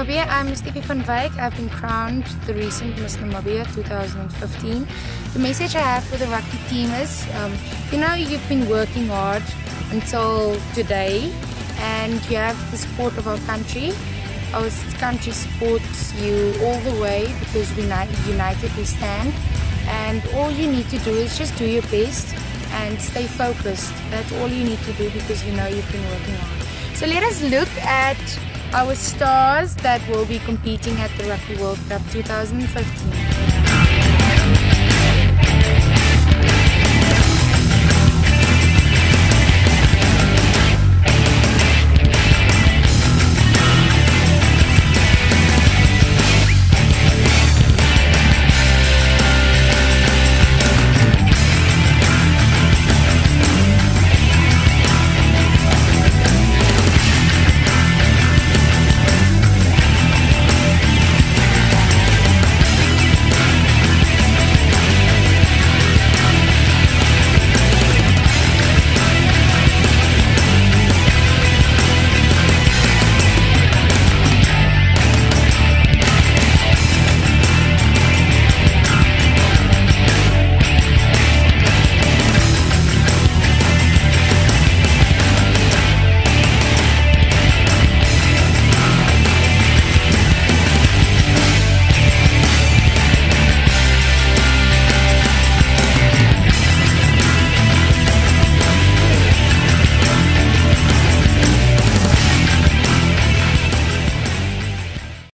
Namibia, I'm Steffi van Wyk. I've been crowned the recent Miss Namibia 2015. The message I have for the rugby team is, you've been working hard until today and you have the support of our country. Our country supports you all the way because we united we stand, and all you need to do is just do your best and stay focused. That's all you need to do because you've been working hard. So let us look at our stars that will be competing at the Rugby World Cup 2015.